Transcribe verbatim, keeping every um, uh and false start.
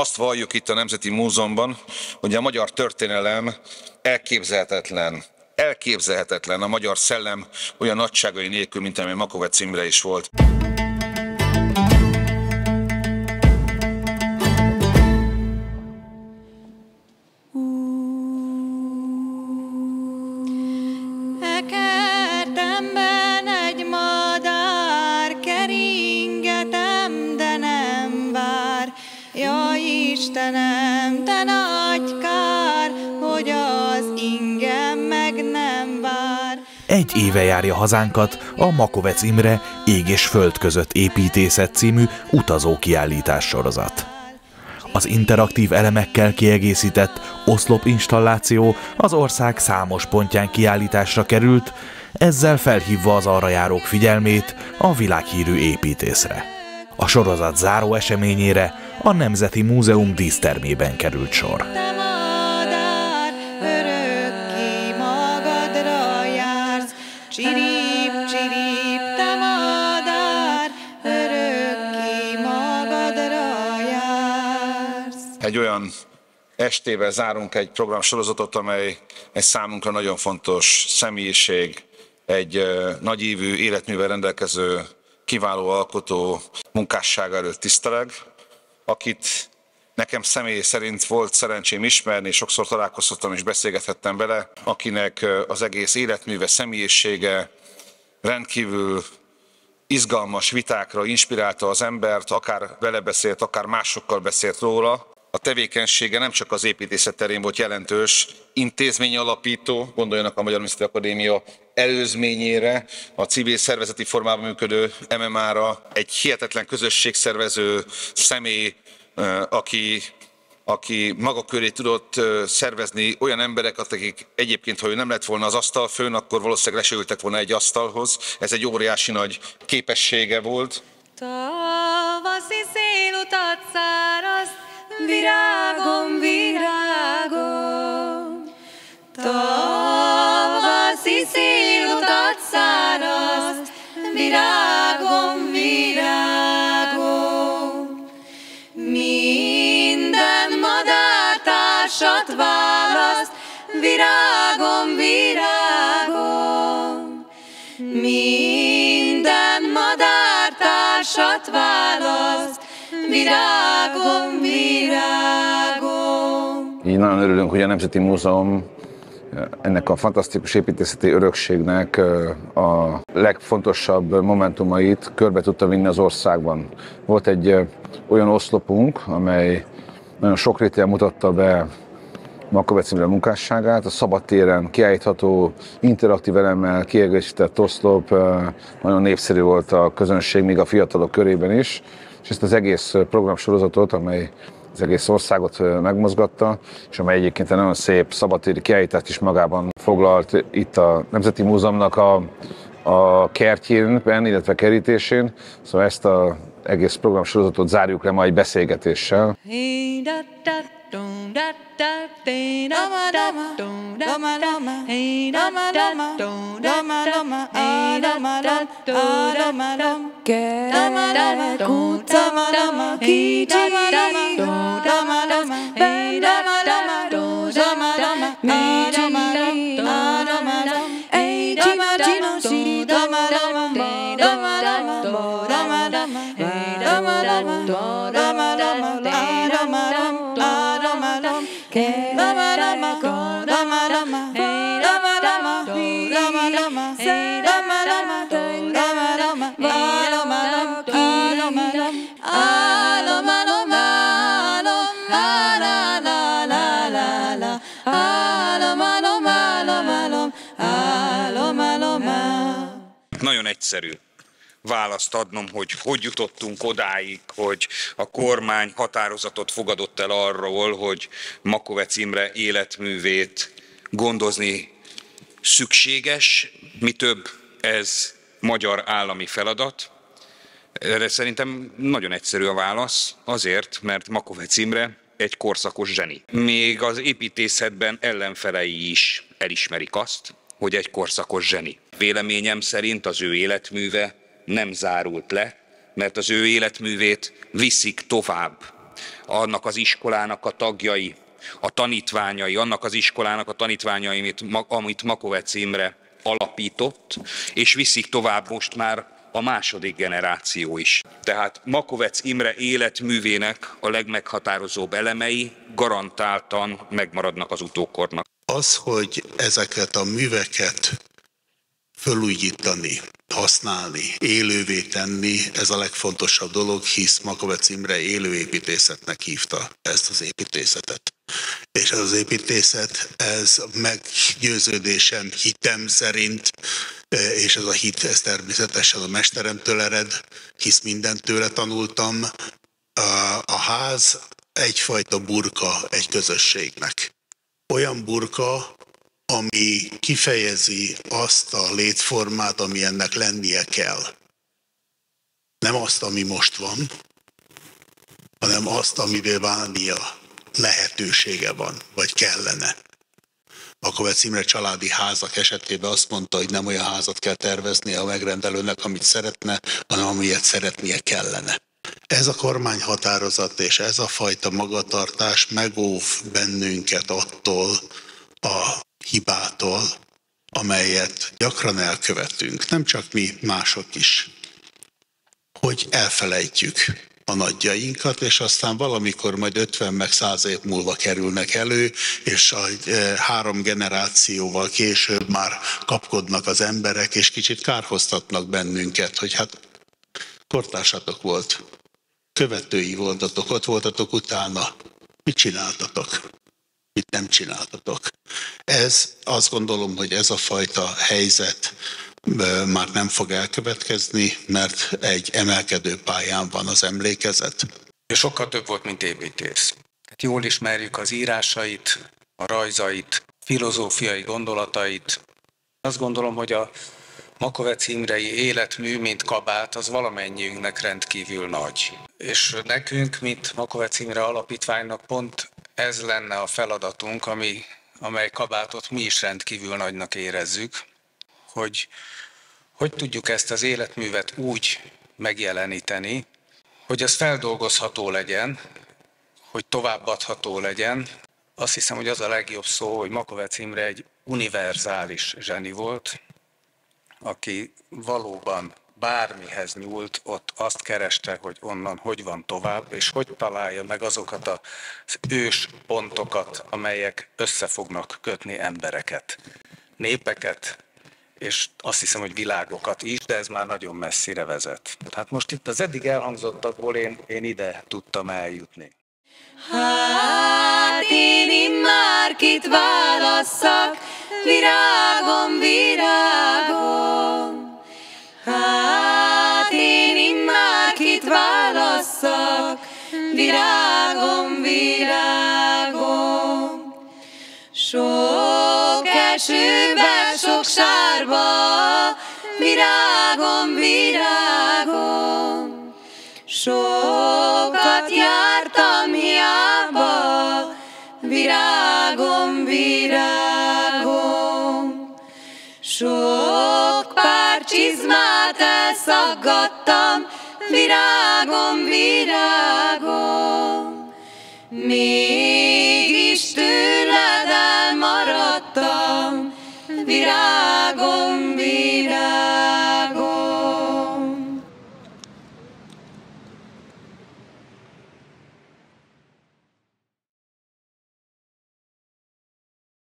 Azt valljuk itt a Nemzeti Múzeumban, hogy a magyar történelem elképzelhetetlen. Elképzelhetetlen a magyar szellem olyan nagyságai nélkül, mint amilyen Makovecz Imre is volt. Istenem, te nagy kár, hogy az ingem meg nem vár. Egy éve járja hazánkat a Makovecz Imre Ég és Föld között építészet című utazókiállítás sorozat. Az interaktív elemekkel kiegészített oszlop-installáció az ország számos pontján kiállításra került, ezzel felhívva az arra járók figyelmét a világhírű építészre. A sorozat záró eseményére a Nemzeti Múzeum dísztermében került sor. Egy olyan estével zárunk egy programsorozatot, amely egy számunkra nagyon fontos személyiség, egy nagyívű életművel rendelkező kiváló alkotó munkássága előtt tiszteleg, akit nekem személy szerint volt szerencsém ismerni, sokszor találkozhattam és beszélgethettem vele, akinek az egész életműve, személyisége rendkívül izgalmas vitákra inspirálta az embert, akár vele beszélt, akár másokkal beszélt róla. A tevékenysége nem csak az építészet terén volt jelentős, intézmény alapító, gondoljanak a Magyar Műszaki Akadémia előzményére, a civil szervezeti formában működő em em á-ra, egy hihetetlen közösségszervező személy, aki, aki maga köré tudott szervezni olyan embereket, akik egyébként, ha ő nem lett volna az asztal főn, akkor valószínűleg lesültek volna egy asztalhoz. Ez egy óriási nagy képessége volt. Tavaszi szélutat száraz, virágom, virágom, tavaszi szélutat száraz, virágom, virágom. Minden madártársat választ, virágom, virágom. Minden madártársat választ, virágom, virágom. Így nagyon örülünk, hogy a Nemzeti Múzeum ennek a fantasztikus építészeti örökségnek a legfontosabb momentumait körbe tudta vinni az országban. Volt egy olyan oszlopunk, amely nagyon sokrétűen mutatta be Makovecz Imre munkásságát, a szabadtéren kiállítható, interaktív elemmel kiegészített oszlop nagyon népszerű volt a közönség, még a fiatalok körében is, és ezt az egész programsorozatot, amely az egész országot megmozgatta, és amely egyébként egy nagyon szép szabadtéri kiállítást is magában foglalt itt a Nemzeti Múzeumnak a, a kertjén, illetve kerítésén, szóval ezt az egész programsorozatot zárjuk le ma egy beszélgetéssel. Nagyon egyszerű választ adnom, hogy hogy jutottunk odáig, hogy a kormány határozatot fogadott el arról, hogy Makovecz Imre életművét gondozni szükséges, mi több, ez magyar állami feladat. Erre szerintem nagyon egyszerű a válasz, azért, mert Makovecz Imre egy korszakos zseni. Még az építészetben ellenfelei is elismerik azt, hogy egy korszakos zseni. Véleményem szerint az ő életműve nem zárult le, mert az ő életművét viszik tovább annak az iskolának a tagjai, a tanítványai, annak az iskolának a tanítványai, amit Makovecz Imre alapított, és viszik tovább most már a második generáció is. Tehát Makovecz Imre életművének a legmeghatározóbb elemei garantáltan megmaradnak az utókornak. Az, hogy ezeket a műveket fölújítani, használni, élővé tenni, ez a legfontosabb dolog, hisz Makovecz Imre élő építészetnek hívta ezt az építészetet. És ez az építészet, ez meggyőződésem, hitem szerint, és ez a hit, ez természetesen a mesteremtől ered, hisz mindent tőle tanultam. A ház egyfajta burka egy közösségnek. Olyan burka, ami kifejezi azt a létformát, ami ennek lennie kell. Nem azt, ami most van, hanem azt, amivé válnia lehetősége van, vagy kellene. Makovecz Imre családi házak esetében azt mondta, hogy nem olyan házat kell tervezni a megrendelőnek, amit szeretne, hanem amilyet szeretnie kellene. Ez a kormányhatározat és ez a fajta magatartás megóv bennünket attól a hibától, amelyet gyakran elkövetünk, nem csak mi, mások is, hogy elfelejtjük a nagyjainkat, és aztán valamikor majd ötven meg száz év múlva kerülnek elő, és a három generációval később már kapkodnak az emberek, és kicsit kárhoztatnak bennünket, hogy hát kortársatok volt, követői voltatok, ott voltatok utána, mit csináltatok, mit nem csináltatok. Ez, azt gondolom, hogy ez a fajta helyzet már nem fog elkövetkezni, mert egy emelkedő pályán van az emlékezet. Sokkal több volt, mint építész. Jól ismerjük az írásait, a rajzait, filozófiai gondolatait. Azt gondolom, hogy a Makovecz Imrei életmű, mint kabát, az valamennyiünknek rendkívül nagy. És nekünk, mint Makovecz Imre Alapítványnak pont ez lenne a feladatunk, ami, amely kabátot mi is rendkívül nagynak érezzük, hogy hogy tudjuk ezt az életművet úgy megjeleníteni, hogy ez feldolgozható legyen, hogy továbbadható legyen. Azt hiszem, hogy az a legjobb szó, hogy Makovecz Imre egy univerzális zseni volt, aki valóban bármihez nyúlt, ott azt kereste, hogy onnan hogy van tovább, és hogy találja meg azokat az ős pontokat, amelyek össze fognak kötni embereket, népeket, és azt hiszem, hogy világokat is, de ez már nagyon messzire vezet. Hát most itt az eddig elhangzottakból én, én ide tudtam eljutni. Hát én immár kit válasszak, virágom, virágom. Hát én immár kit válasszak, virágom, virágom. Sok esőben, sok sárba, virágom, virágom. Sokat jártam hiába, virágom, virágom. Sok pár csizmát elszaggattam, virágom, virágom. Mégis tőled elmaradtam, virágom, virágom.